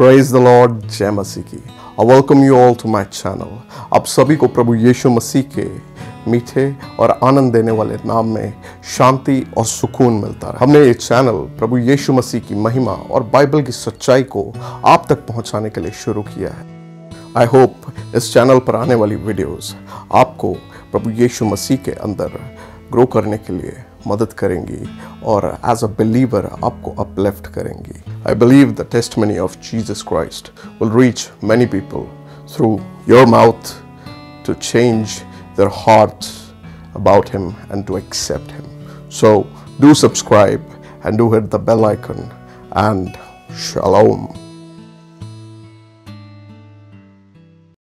Praise the Lord, जय मसीह की। I welcome you all to my channel। आप सभी को प्रभु यीशु मसीह के मीठे और आनंद देने वाले नाम में शांति और सुकून मिलता है। हमने ये चैनल प्रभु यीशु मसीह की महिमा और बाइबल की सच्चाई को आप तक पहुंचाने के लिए शुरू किया है। I hope इस चैनल पर आने वाली वीडियोस आपको प्रभु यीशु मसीह के अंदर ग्रो करने के लिए मदद करेंगी और एज अ बिलीवर आपको अपलिफ्ट करेंगी। I believe the testimony of Jesus Christ will reach many people through your mouth to change their hearts about him and to accept him. So do subscribe and do hit the bell icon, and shalom.